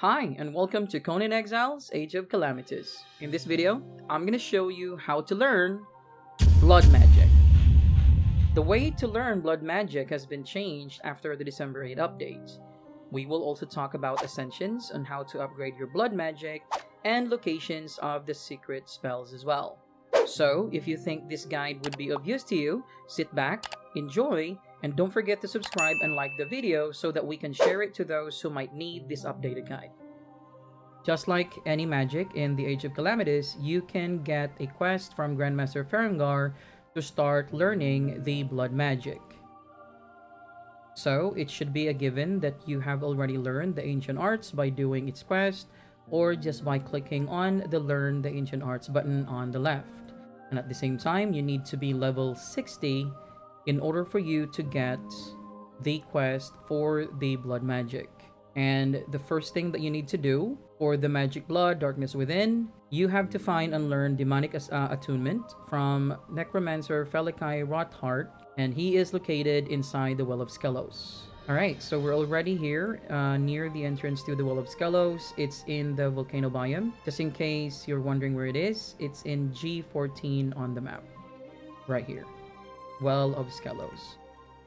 Hi and welcome to Conan Exiles, Age of Calamities. In this video, I'm gonna show you how to learn Blood Magic. The way to learn Blood Magic has been changed after the December 8 update. We will also talk about Ascensions on how to upgrade your Blood Magic and locations of the secret spells as well. So if you think this guide would be of use to you, sit back, enjoy, and don't forget to subscribe and like the video so that we can share it to those who might need this updated guide. Just like any magic in the Age of Calamities, you can get a quest from Grandmaster Ferengar to start learning the Blood Magic. So it should be a given that you have already learned the Ancient Arts by doing its quest or just by clicking on the Learn the Ancient Arts button on the left. And at the same time, you need to be level 60 in order for you to get the quest for the Blood Magic. And the first thing that you need to do for the Magic Blood Darkness Within, you have to find and learn Demonic Attunement from Necromancer Felekai Rotheart, and he is located inside the Well of Skelos. Alright, so we're already here near the entrance to the Well of Skelos. It's in the Volcano Biome. Just in case you're wondering where it is, it's in G14 on the map, right here. Well of Skelos.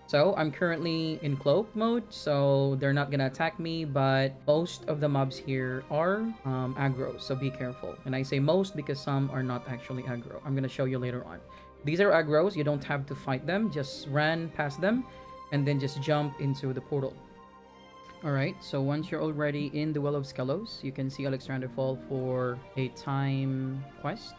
So I'm currently in cloak mode, so they're not gonna attack me, but most of the mobs here are aggro, so be careful. And I say most because some are not actually aggro. I'm gonna show you later on. These are aggros, you don't have to fight them, just run past them and then just jump into the portal. Alright, so once you're already in the Well of Skelos, you can see Alexander Fall for a Time quest.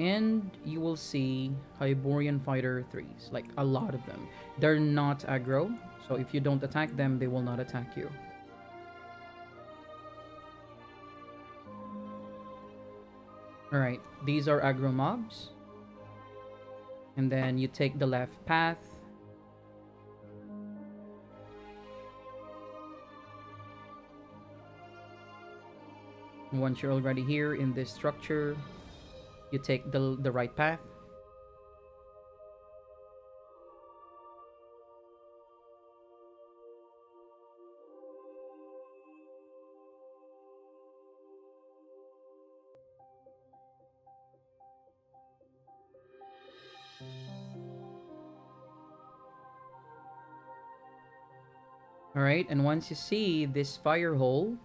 And you will see Hyborian Fighter 3s, like a lot of them. They're not aggro, so if you don't attack them, they will not attack you. Alright, these are aggro mobs. And then you take the left path. And once you're already here in this structure, you take the right path. All right, and once you see this fire hole,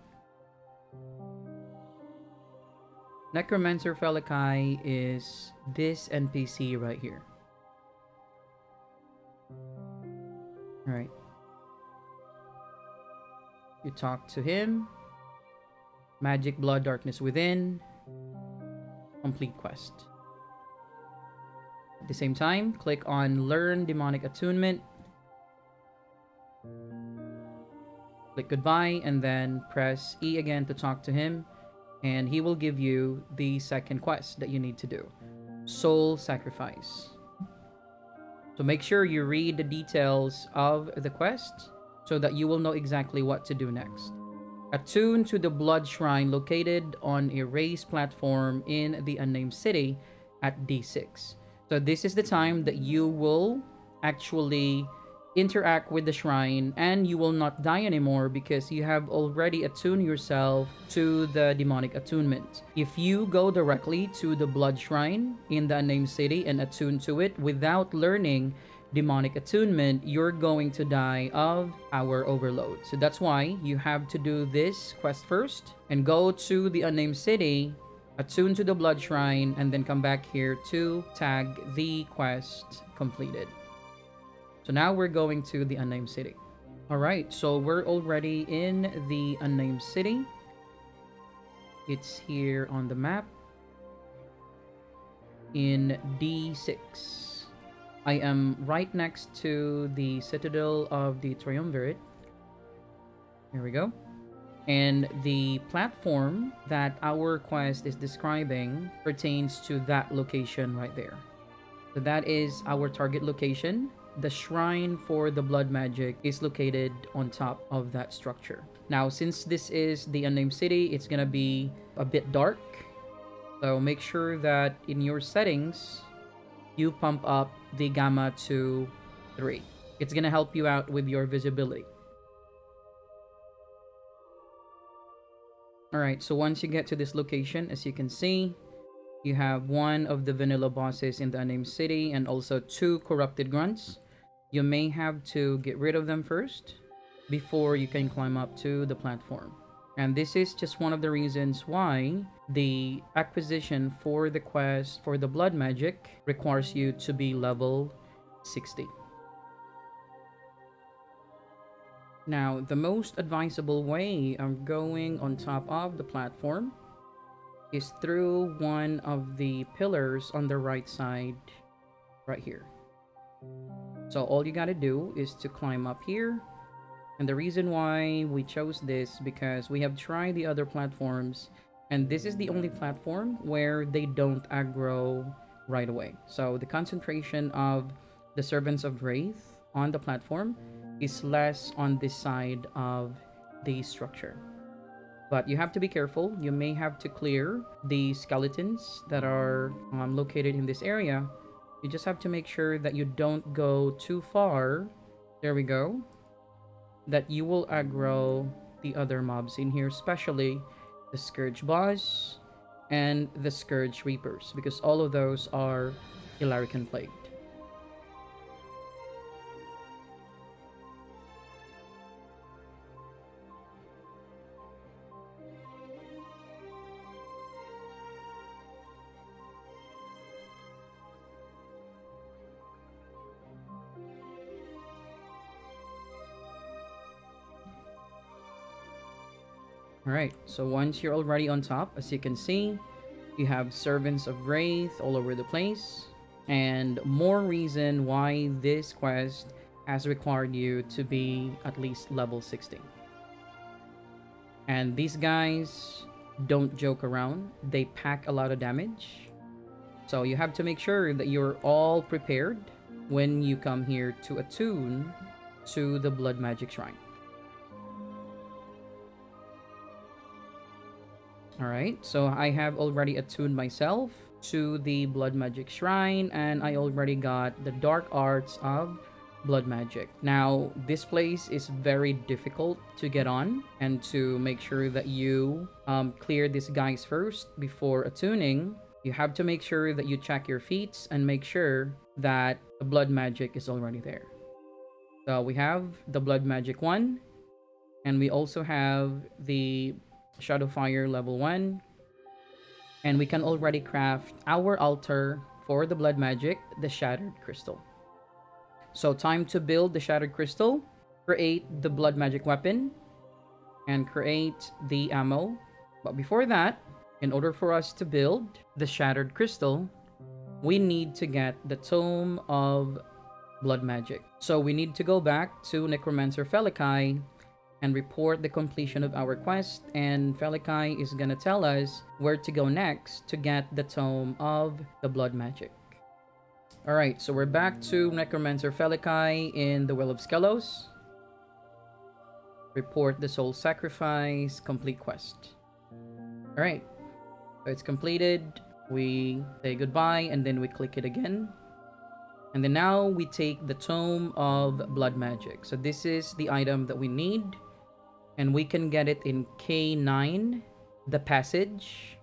Necromancer Felekai is this NPC right here. Alright. You talk to him. Magic Blood Darkness Within. Complete quest. At the same time, click on Learn Demonic Attunement. Click Goodbye and then press E again to talk to him. And he will give you the second quest that you need to do, Soul Sacrifice. So make sure you read the details of the quest so that you will know exactly what to do next. Attune to the Blood Shrine located on a raised platform in the Unnamed City at D6. So this is the time that you will actually interact with the shrine, and you will not die anymore because you have already attuned yourself to the demonic attunement. If you go directly to the blood shrine in the unnamed city and attune to it without learning demonic attunement, you're going to die of power overload. So that's why you have to do this quest first and go to the unnamed city, attune to the blood shrine, and then come back here to tag the quest completed. So now we're going to the Unnamed City. Alright, so we're already in the Unnamed City. It's here on the map. In D6. I am right next to the Citadel of the Triumvirate. Here we go. And the platform that our quest is describing pertains to that location right there. So that is our target location. The shrine for the blood magic is located on top of that structure. Now, since this is the unnamed city, it's gonna be a bit dark. So make sure that in your settings, you pump up the gamma to 3. It's gonna help you out with your visibility. Alright, so once you get to this location, as you can see, you have one of the vanilla bosses in the Unnamed City and also two corrupted grunts. You may have to get rid of them first before you can climb up to the platform. And this is just one of the reasons why the acquisition for the quest for the blood magic requires you to be level 60. Now, the most advisable way of going on top of the platform is through one of the pillars on the right side right here. So all you gotta do is to climb up here. And the reason why we chose this because we have tried the other platforms and this is the only platform where they don't aggro right away. So the concentration of the Servants of Wraith on the platform is less on this side of the structure. But you have to be careful. You may have to clear the skeletons that are located in this area. You just have to make sure that you don't go too far. There we go. That you will aggro the other mobs in here, especially the Scourge Boss and the Scourge Reapers, because all of those are Hilarican Plague. Alright, so once you're already on top, as you can see, you have Servants of Wraith all over the place. And more reason why this quest has required you to be at least level 60. And these guys don't joke around. They pack a lot of damage. So you have to make sure that you're all prepared when you come here to attune to the Blood Magic Shrine. Alright, so I have already attuned myself to the Blood Magic Shrine and I already got the Dark Arts of Blood Magic. Now, this place is very difficult to get on and to make sure that you clear these guys first before attuning. You have to make sure that you check your feats and make sure that the Blood Magic is already there. So we have the Blood Magic 1 and we also have the Shadowfire level 1, and we can already craft our altar for the blood magic, the Shattered Crystal. So time to build the Shattered Crystal, create the blood magic weapon, and create the ammo. But before that, in order for us to build the Shattered Crystal, we need to get the Tome of Blood Magic. So we need to go back to Necromancer Felekai and report the completion of our quest, and Felekai is gonna tell us where to go next to get the Tome of the Blood Magic. Alright, so we're back to Necromancer Felekai in the Well of Skelos. Report the Soul Sacrifice, complete quest. Alright, so it's completed, we say goodbye, and then we click it again. And then now we take the Tome of Blood Magic. So this is the item that we need. And we can get it in K9, the passage.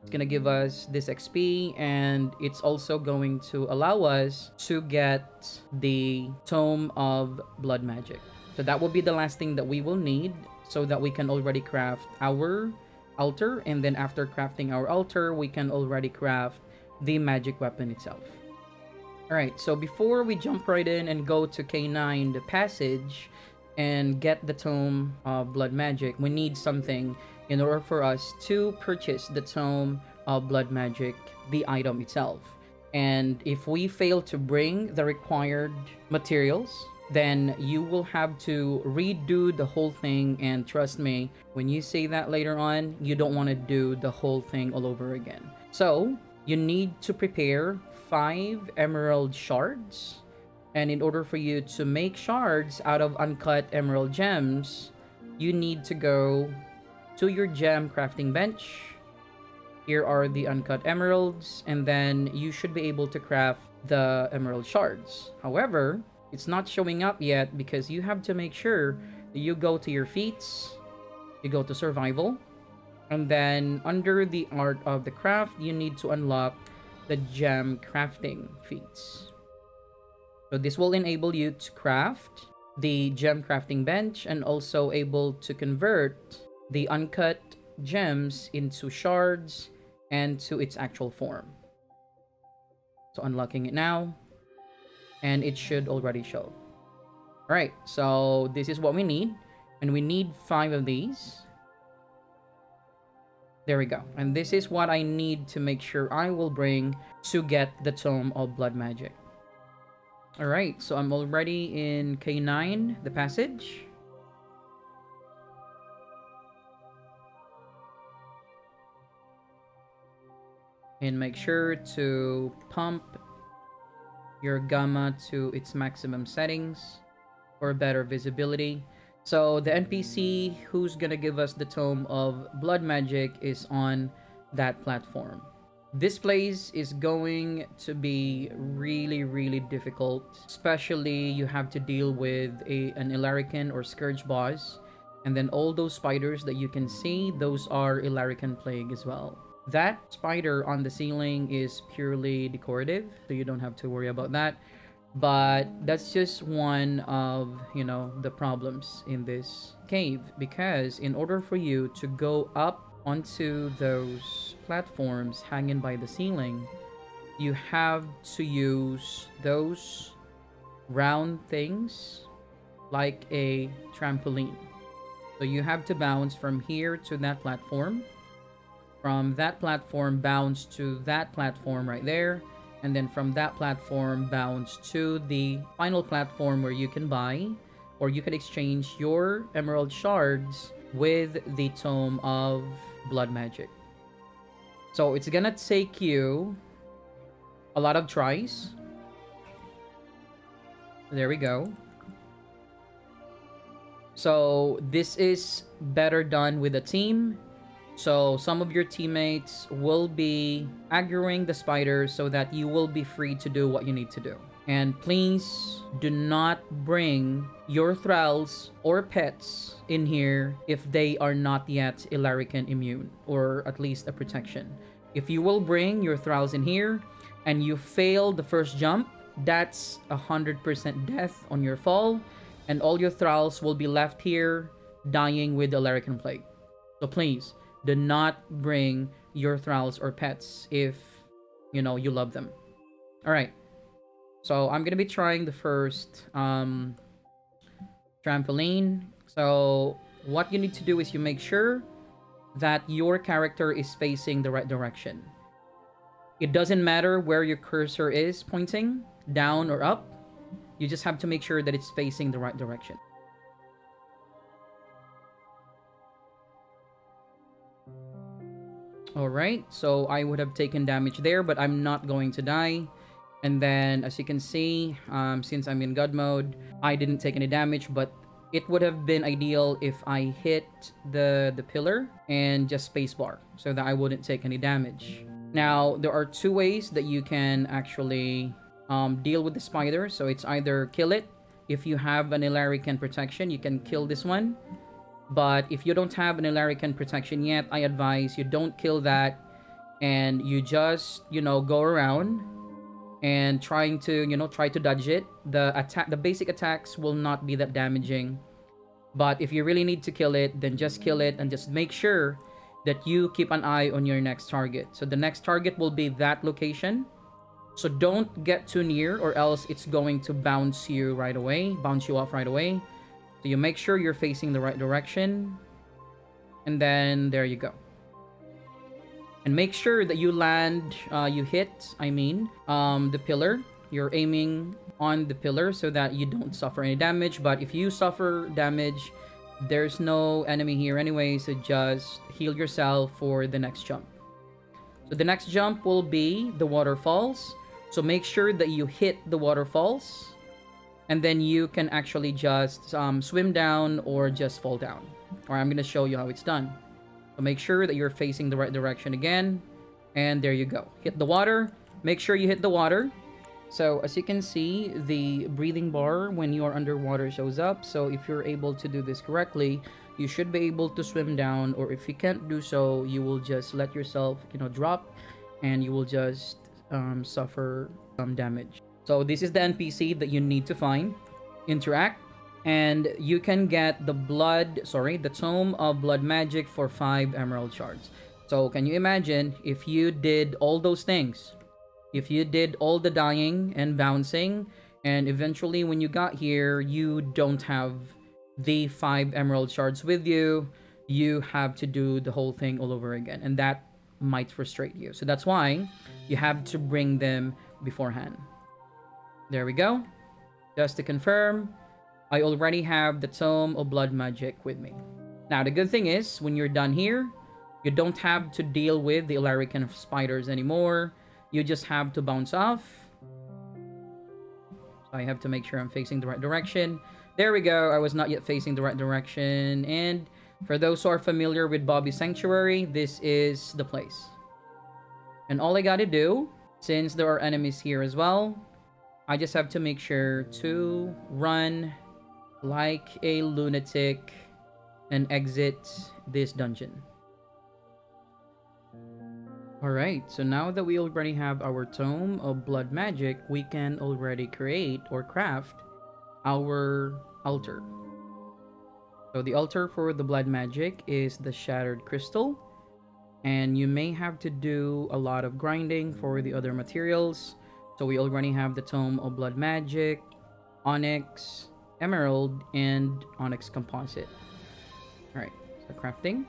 It's going to give us this XP, and it's also going to allow us to get the Tome of Blood Magic. So that will be the last thing that we will need so that we can already craft our altar. And then after crafting our altar, we can already craft the magic weapon itself. Alright, so before we jump right in and go to K9, the passage, and get the Tome of Blood Magic, we need something in order for us to purchase the Tome of Blood Magic, the item itself. And if we fail to bring the required materials, then you will have to redo the whole thing, and trust me, when you say that later on, you don't want to do the whole thing all over again. So, you need to prepare 5 emerald shards, and in order for you to make shards out of uncut emerald gems, you need to go to your gem crafting bench. Here are the uncut emeralds, and then you should be able to craft the emerald shards. However, it's not showing up yet because you have to make sure that you go to your feats, you go to survival, And then under the art of the craft, you need to unlock the gem crafting feats. So this will enable you to craft the gem crafting bench and also able to convert the uncut gems into shards and to its actual form. So unlocking it now, and it should already show. All right, so this is what we need, and we need 5 of these. There we go. And this is what I need to make sure I will bring to get the Tome of Blood Magic. All right, so I'm already in K9, the passage. And make sure to pump your gamma to its maximum settings for better visibility. So the NPC who's gonna give us the Tome of Blood Magic is on that platform. This place is going to be really, really difficult, especially you have to deal with an Ilarican or Scourge boss. And then all those spiders that you can see, those are Hilarican Plague as well. That spider on the ceiling is purely decorative, so you don't have to worry about that. But that's just one of, you know, the problems in this cave, because in order for you to go up onto those platforms hanging by the ceiling, you have to use those round things like a trampoline. So you have to bounce from here to that platform, from that platform bounce to that platform right there, and then from that platform bounce to the final platform where you can buy or you can exchange your emerald shards with the Tome of Blood Magic. So it's gonna take you a lot of tries. There we go. So this is better done with a team. So some of your teammates will be aggroing the spider so that you will be free to do what you need to do. And please do not bring your thralls or pets in here if they are not yet Ilarican immune, or at least a protection. If you will bring your thralls in here and you fail the first jump, that's 100% death on your fall, and all your thralls will be left here dying with Ilarican Plague. So please, do not bring your thralls or pets if, you know, you love them. All right. So I'm going to be trying the first trampoline. So what you need to do is you make sure that your character is facing the right direction. It doesn't matter where your cursor is pointing, down or up. You just have to make sure that it's facing the right direction. Alright, so I would have taken damage there, but I'm not going to die. And then, as you can see, since I'm in God mode, I didn't take any damage, but it would have been ideal if I hit the pillar and just spacebar, so that I wouldn't take any damage. Now, there are 2 ways that you can actually deal with the spider. So it's either kill it. If you have an Ilarican protection, you can kill this one. But if you don't have an Ilarican protection yet, I advise you don't kill that, and you just, you know, go around and trying to, you know, try to dodge it. The basic attacks will not be that damaging. But if you really need to kill it, then just kill it, and just make sure that you keep an eye on your next target. So the next target will be that location. So don't get too near, or else it's going to bounce you right away, bounce you off right away. So you make sure you're facing the right direction, and then there you go. And make sure that you land, you hit the pillar. You're aiming on the pillar so that you don't suffer any damage. But if you suffer damage, there's no enemy here anyway, so just heal yourself for the next jump. So the next jump will be the waterfalls. So make sure that you hit the waterfalls. And then you can actually just swim down or just fall down. Or I'm going to show you how it's done. So make sure that you're facing the right direction again. And there you go. Hit the water. Make sure you hit the water. So as you can see, the breathing bar when you are underwater shows up. So if you're able to do this correctly, you should be able to swim down, or if you can't do so, you will just let yourself, you know, drop, and you will just suffer some damage. So this is the NPC that you need to find, interact, and you can get the Tome of Blood Magic for 5 emerald shards. So can you imagine if you did all those things? If you did all the dying and bouncing, and eventually when you got here, you don't have the 5 emerald shards with you, you have to do the whole thing all over again, and that might frustrate you. So that's why you have to bring them beforehand. There we go. Just to confirm, I already have the Tome of Blood Magic with me. Now, the good thing is, when you're done here, you don't have to deal with the Ilarican spiders anymore. You just have to bounce off. I have to make sure I'm facing the right direction. There we go. I was not yet facing the right direction. And for those who are familiar with Bobby's Sanctuary, this is the place. And all I gotta do, since there are enemies here as well, I just have to make sure to run like a lunatic and exit this dungeon. Alright, so now that we already have our Tome of Blood Magic, we can already create or craft our altar. So the altar for the blood magic is the Shattered Crystal, and you may have to do a lot of grinding for the other materials. So we already have the Tome of Blood Magic, Onyx, Emerald, and Onyx Composite. Alright, so crafting.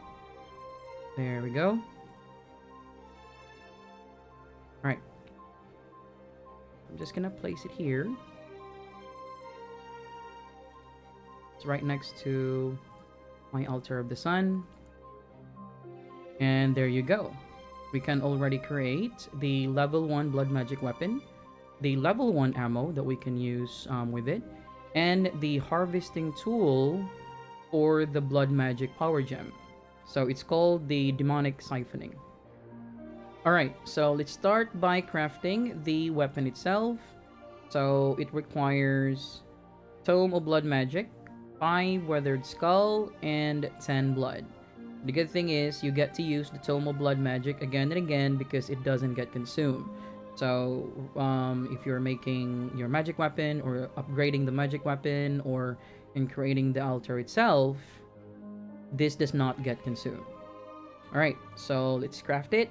There we go. Alright, I'm just gonna place it here. It's right next to my Altar of the Sun. And there you go. We can already create the level 1 blood magic weapon, the level 1 ammo that we can use with it, and the harvesting tool for the blood magic power gem. So it's called the demonic siphoning. Alright, so let's start by crafting the weapon itself. So it requires Tome of Blood Magic, 5 Weathered Skull, and 10 Blood. The good thing is you get to use the Tome of Blood Magic again and again because it doesn't get consumed. So if you're making your magic weapon or upgrading the magic weapon or in creating the altar itself, this does not get consumed. Alright, so let's craft it.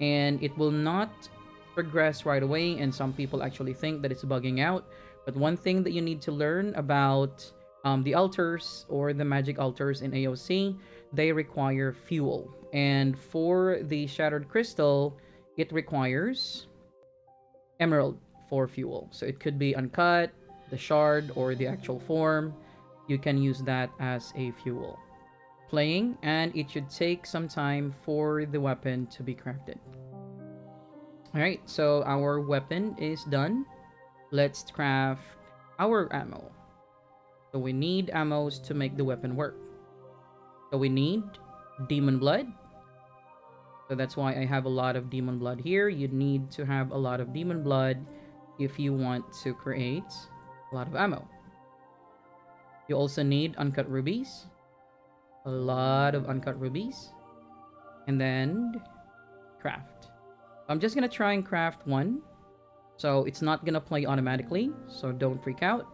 And it will not progress right away, and some people actually think that it's bugging out. But one thing that you need to learn about the altars or the magic altars in AOC, they require fuel. And for the Shattered Crystal, it requires emerald for fuel. So it could be uncut, the shard, or the actual form. You can use that as a fuel. Playing, and it should take some time for the weapon to be crafted. Alright, so our weapon is done. Let's craft our ammo. So we need ammos to make the weapon work. So we need demon blood. So that's why I have a lot of demon blood here. You need to have a lot of demon blood if you want to create a lot of ammo. You also need uncut rubies. A lot of uncut rubies. And then craft. I'm just gonna try and craft one. So it's not gonna play automatically, so don't freak out.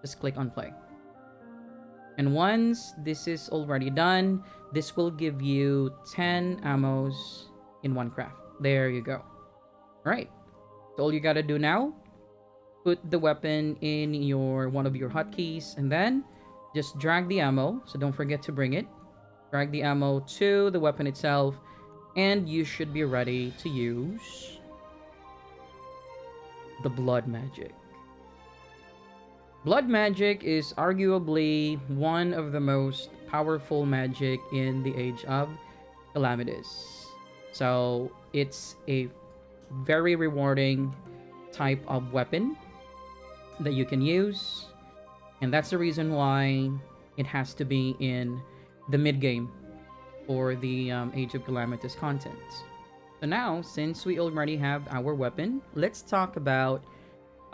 Just click on play. And once this is already done, this will give you 10 ammos in one craft. There you go. Alright. So all you gotta do now, put the weapon in your one of your hotkeys, and then just drag the ammo, so don't forget to bring it. Drag the ammo to the weapon itself, and you should be ready to use the blood magic. Blood magic is arguably one of the most powerful magic in the Age of Calamities. So it's a very rewarding type of weapon that you can use. And that's the reason why it has to be in the mid-game for the Age of Calamities content. So now, since we already have our weapon, let's talk about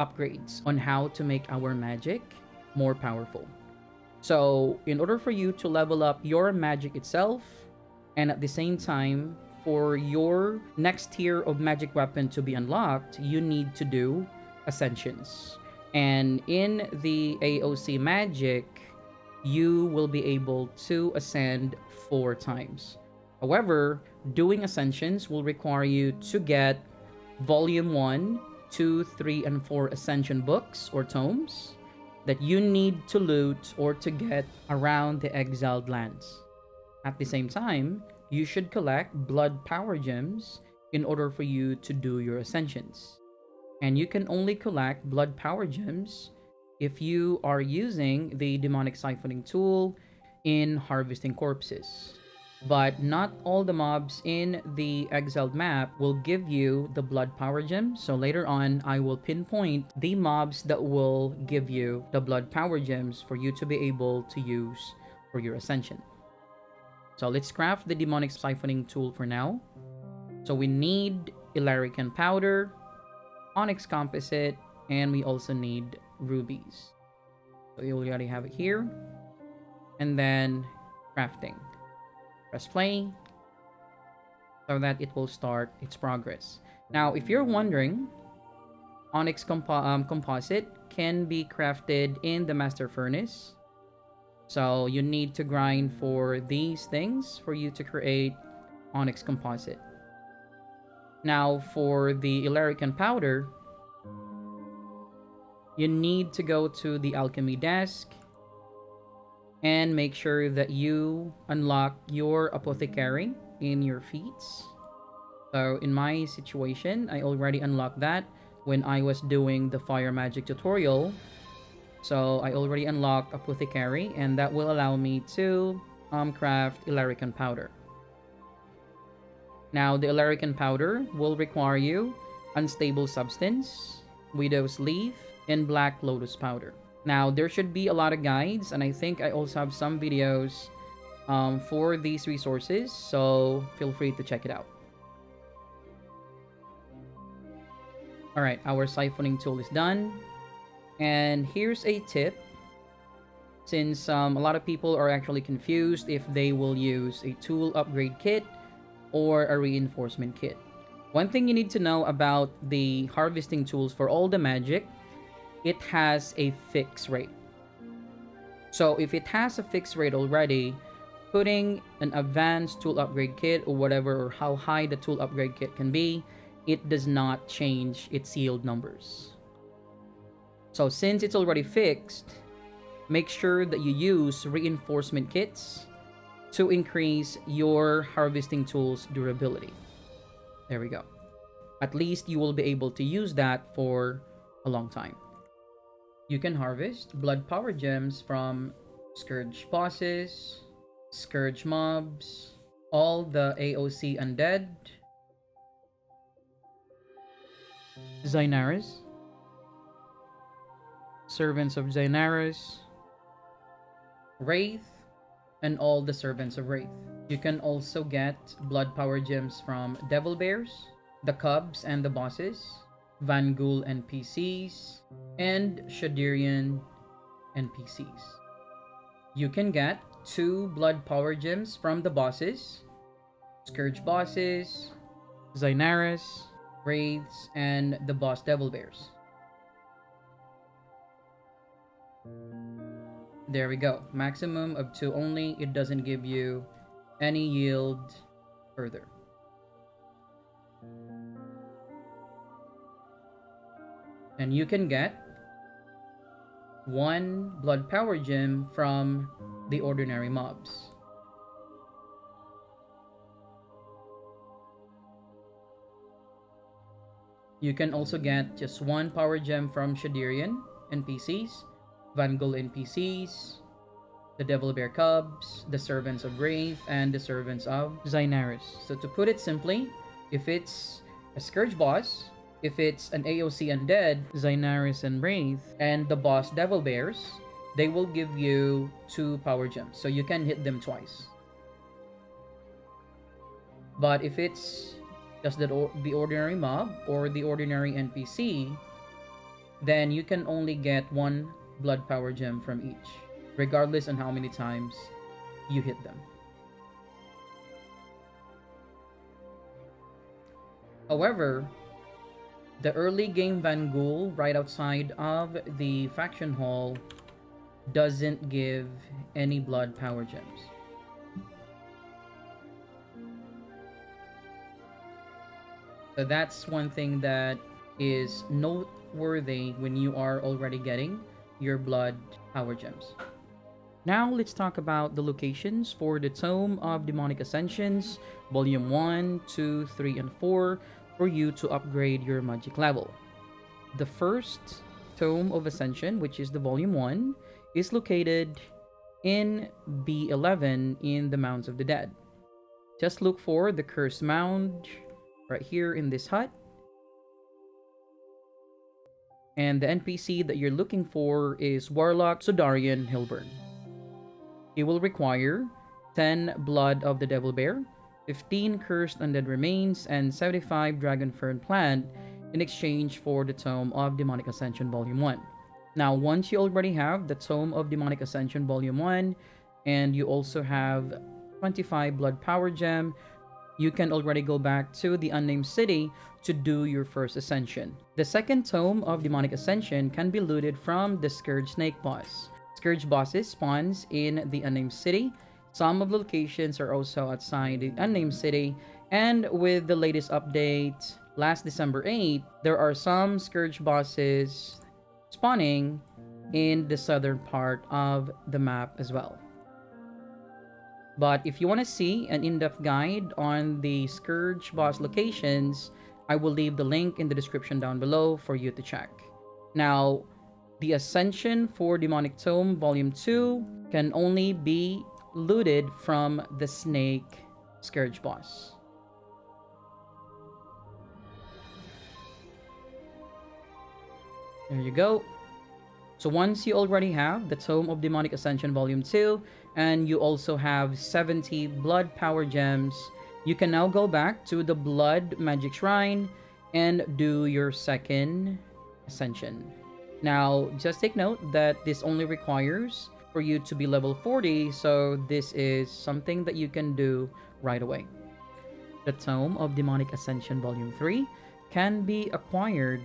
upgrades on how to make our magic more powerful. So in order for you to level up your magic itself, and at the same time for your next tier of magic weapon to be unlocked, you need to do ascensions. And in the AOC magic, you will be able to ascend 4 times. However, doing ascensions will require you to get volume 1, 2, 3, and 4 ascension books or tomes that you need to loot or to get around the exiled lands. At the same time, you should collect blood power gems in order for you to do your ascensions. And you can only collect blood power gems if you are using the demonic siphoning tool in harvesting corpses. But not all the mobs in the exiled map will give you the blood power gem. So later on, I will pinpoint the mobs that will give you the blood power gems for you to be able to use for your ascension. So let's craft the demonic siphoning tool for now. So we need Ilarican Powder, Onyx Composite, and we also need rubies. So you already have it here. And then crafting. Press play so that it will start its progress. Now, if you're wondering, Onyx Composite can be crafted in the Master Furnace. So you need to grind for these things for you to create Onyx Composite. Now, for the Ilarican Powder, you need to go to the Alchemy Desk and make sure that you unlock your apothecary in your feats. So in my situation, I already unlocked that when I was doing the fire magic tutorial. So I already unlocked apothecary, and that will allow me to craft Ilarican Powder. Now the Ilarican Powder will require you Unstable Substance, Widow's Leaf, and Black Lotus Powder. Now, there should be a lot of guides, and I think I also have some videos for these resources, so feel free to check it out. Alright, our siphoning tool is done. And here's a tip, since a lot of people are actually confused if they will use a tool upgrade kit or a reinforcement kit. One thing you need to know about the harvesting tools for all the magic, it has a fixed rate. So if it has a fixed rate already, putting an advanced tool upgrade kit or whatever, or how high the tool upgrade kit can be, it does not change its yield numbers. So since it's already fixed, make sure that you use reinforcement kits to increase your harvesting tool's durability. There we go. At least you will be able to use that for a long time. You can harvest blood power gems from Scourge bosses, Scourge mobs, all the AOC undead, Zynaris, Servants of Zynaris, Wraith, and all the Servants of Wraith. You can also get blood power gems from Devil Bears, the Cubs and the bosses, Vangool NPCs, and Shadirian NPCs. You can get 2 blood power gems from the bosses, Scourge bosses, Zynaris, Wraiths, and the boss Devil Bears. There we go. Maximum of 2 only. It doesn't give you any yield further. And you can get 1 blood power gem from the ordinary mobs. You can also get just 1 power gem from Shadirian NPCs, Vangool NPCs, the Devil Bear Cubs, the Servants of Wraith, and the Servants of Zynaris. So to put it simply, if it's a Scourge boss, if it's an AOC undead, Zynaris and Wraith, and the boss Devil Bears, they will give you 2 power gems. So you can hit them twice. But if it's just the ordinary mob or the ordinary NPC, then you can only get one blood power gem from each, regardless on how many times you hit them. However, the early game Vangool right outside of the Faction Hall doesn't give any blood power gems. So that's one thing that is noteworthy when you are already getting your blood power gems. Now let's talk about the locations for the Tome of Demonic Ascensions, Volume 1, 2, 3, and 4, for you to upgrade your magic level. The first Tome of Ascension, which is the Volume 1, is located in B11 in the Mounds of the Dead. Just look for the Cursed Mound right here in this hut. And the NPC that you're looking for is Warlock Sodarian Hilburn. It will require 10 Blood of the Devil Bear, 15 Cursed Undead Remains, and 75 Dragonfern Plant in exchange for the Tome of Demonic Ascension Volume 1. Now, once you already have the Tome of Demonic Ascension Volume 1, and you also have 25 Blood Power Gem, you can already go back to the Unnamed City to do your first Ascension. The second Tome of Demonic Ascension can be looted from the Scourge Snake Boss. Scourge bosses spawns in the Unnamed City. Some of the locations are also outside the Unnamed City. And with the latest update, last December 8th, there are some Scourge bosses spawning in the southern part of the map as well. But if you want to see an in-depth guide on the Scourge boss locations, I will leave the link in the description down below for you to check. Now, the Ascension for Demonic Tome Volume 2 can only be looted from the Snake Scourge boss. There you go. So once you already have the Tome of Demonic Ascension Volume 2, and you also have 70 Blood Power Gems, you can now go back to the Blood Magic Shrine and do your second Ascension. Now, just take note that this only requires for you to be level 40, so this is something that you can do right away. The Tome of Demonic Ascension Volume 3 can be acquired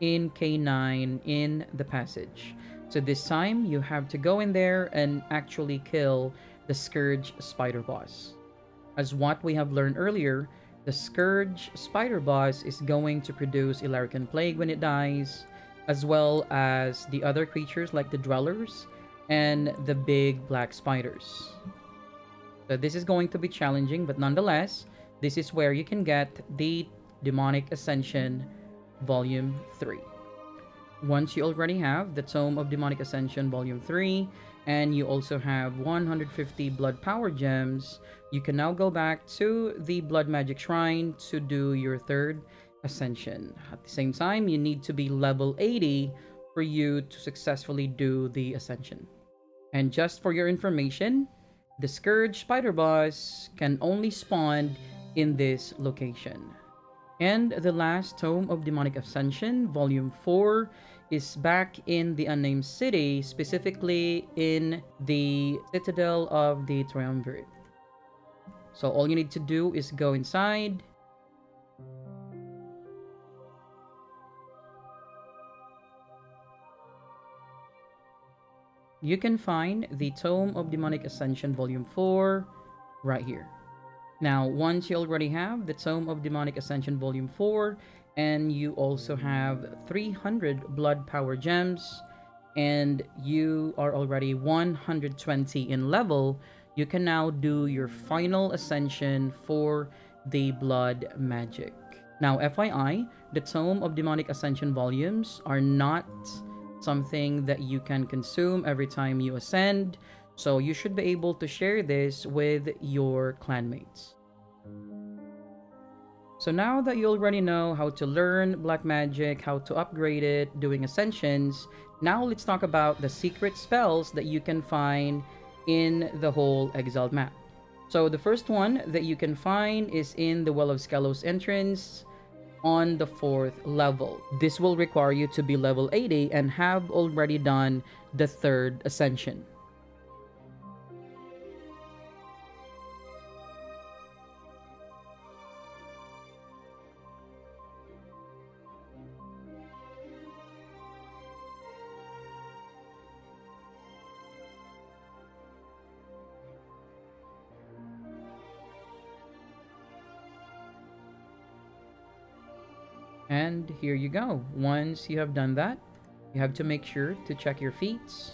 in K9 in the passage. So this time, you have to go in there and actually kill the Scourge Spider Boss. As what we have learned earlier, the Scourge Spider Boss is going to produce Ilarican Plague when it dies, as well as the other creatures like the Dwellers and the big black spiders. So this is going to be challenging, but nonetheless, this is where you can get the Demonic Ascension Volume 3. Once you already have the Tome of Demonic Ascension Volume 3, and you also have 150 Blood Power Gems, you can now go back to the Blood Magic Shrine to do your third Ascension. At the same time, you need to be level 80 for you to successfully do the Ascension. And just for your information, the Scourge Spider Boss can only spawn in this location. And the last Tome of Demonic Ascension, Volume 4, is back in the Unnamed City, specifically in the Citadel of the Triumvirate. So all you need to do is go inside. You can find the Tome of Demonic Ascension, Volume 4, right here. Now, once you already have the Tome of Demonic Ascension Volume 4, and you also have 300 Blood Power Gems, and you are already 120 in level, you can now do your final Ascension for the Blood Magic. Now, FYI, the Tome of Demonic Ascension Volumes are not something that you can consume every time you ascend, so you should be able to share this with your clanmates. So now that you already know how to learn black magic, how to upgrade it, doing ascensions, now let's talk about the secret spells that you can find in the whole Exiled map. So the first one that you can find is in the Well of Skelos entrance. on the 4th level. This will require you to be level 80 and have already done the 3rd ascension. And here you go. Once you have done that, you have to make sure to check your feats.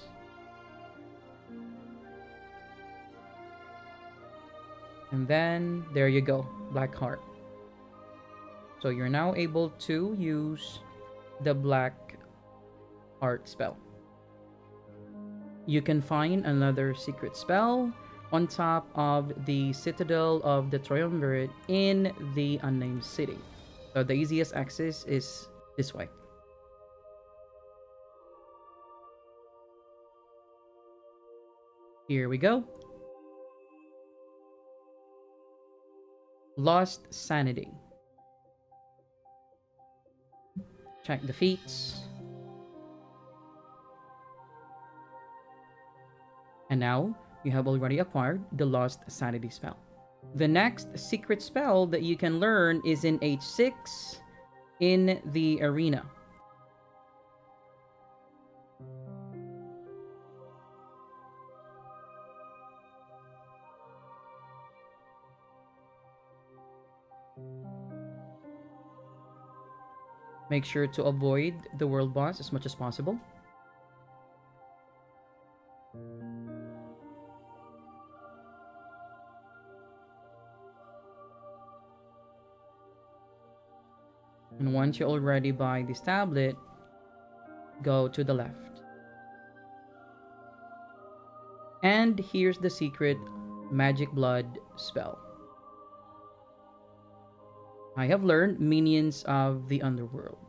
And then there you go, Black heart. So you're now able to use the Black heart spell. You can find another secret spell on top of the Citadel of the Triumvirate in the Unnamed City. So the easiest access is this way. Here we go. Lost Sanity. Check the feats. And now you have already acquired the Lost Sanity spell. The next secret spell that you can learn is in H6 in the arena. Make sure to avoid the world boss as much as possible. And once you're already by this tablet, go to the left. And here's the secret Magic Blood spell. I have learned Minions of the Underworld.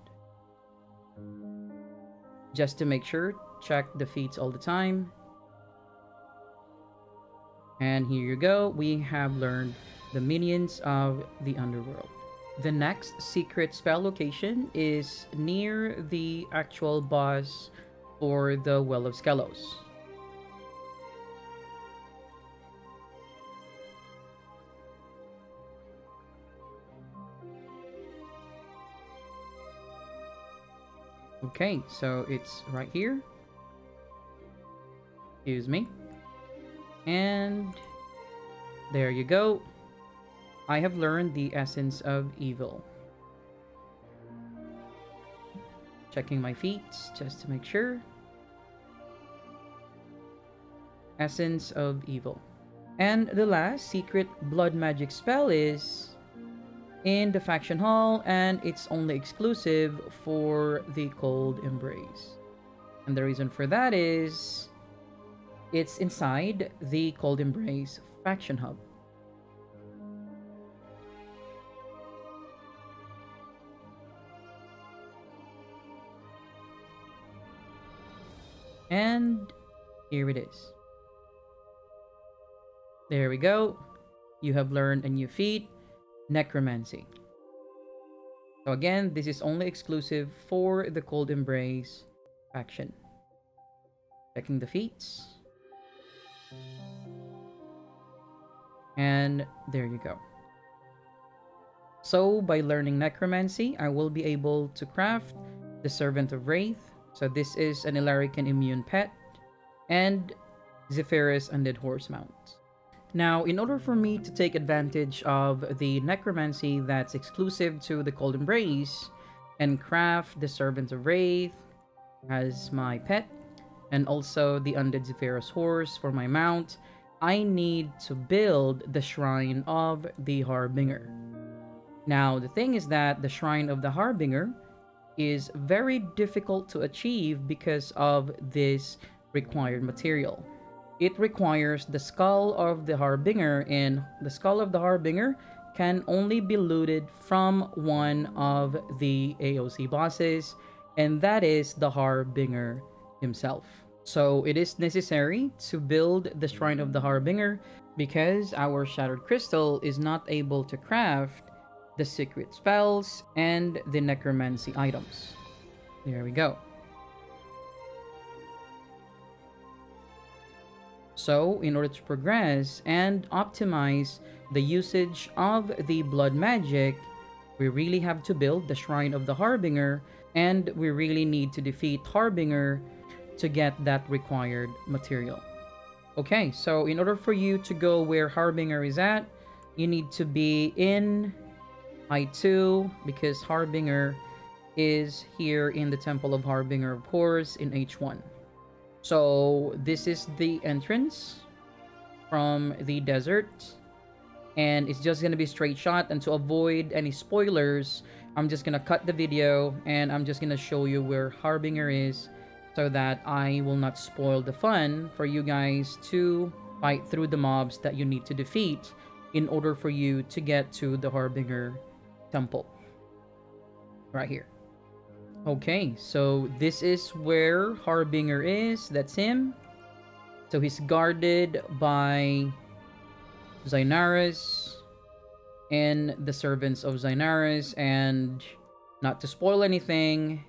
Just to make sure, check the feats all the time. And here you go, we have learned the Minions of the Underworld. The next secret spell location is near the actual boss for the Well of Skelos. Okay, so it's right here. Excuse me. And there you go. I have learned the Essence of Evil. Checking my feats just to make sure. Essence of Evil. And the last secret blood magic spell is in the Faction Hall, and it's only exclusive for the Cold Embrace. And the reason for that is it's inside the Cold Embrace Faction Hub. And here it is. There we go. You have learned a new feat, Necromancy. So again, this is only exclusive for the Cold Embrace faction. Checking the feats. And there you go. So by learning Necromancy, I will be able to craft the Servant of Wraith. So this is an Ilarican immune pet and Zephyrus undead horse mount. Now, in order for me to take advantage of the Necromancy that's exclusive to the Cold Embrace and craft the Servants of Wraith as my pet and also the undead Zephyrus horse for my mount, I need to build the Shrine of the Harbinger. Now, the thing is that the Shrine of the Harbinger is very difficult to achieve because of this required material. It requires the Skull of the Harbinger, and the Skull of the Harbinger can only be looted from one of the AOC bosses, and that is the Harbinger himself. So it is necessary to build the Shrine of the Harbinger because our Shattered Crystal is not able to craft the secret spells, and the necromancy items. There we go. So, in order to progress and optimize the usage of the blood magic, we really have to build the Shrine of the Harbinger, and we really need to defeat Harbinger to get that required material. Okay, so in order for you to go where Harbinger is at, you need to be in I2, because Harbinger is here in the Temple of Harbinger, of course, in H1. So this is the entrance from the desert, and it's just going to be straight shot. And to avoid any spoilers, I'm just going to cut the video and I'm just going to show you where Harbinger is, so that I will not spoil the fun for you guys to fight through the mobs that you need to defeat in order for you to get to the Harbinger Temple. Right here. Okay, so this is where Harbinger is. That's him. So he's guarded by Zynaris and the Servants of Zynaris, and not to spoil anything,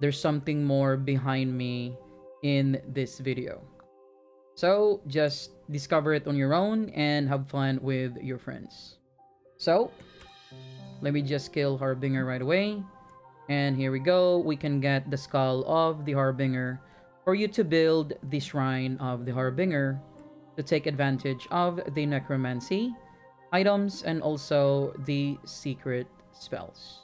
there's something more behind me in this video. So just discover it on your own and have fun with your friends. So let me just kill Harbinger right away. And here we go. We can get the skull of the Harbinger for you to build the Shrine of the Harbinger to take advantage of the necromancy items and also the secret spells.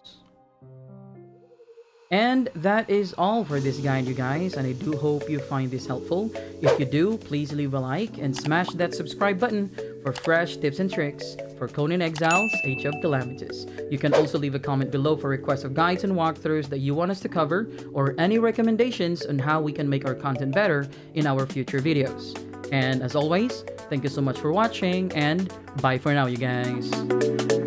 And that is all for this guide, you guys, and I do hope you find this helpful. If you do, please leave a like and smash that subscribe button for fresh tips and tricks for Conan Exiles Age of Calamities. You can also leave a comment below for requests of guides and walkthroughs that you want us to cover, or any recommendations on how we can make our content better in our future videos. And as always, thank you so much for watching, and bye for now, you guys.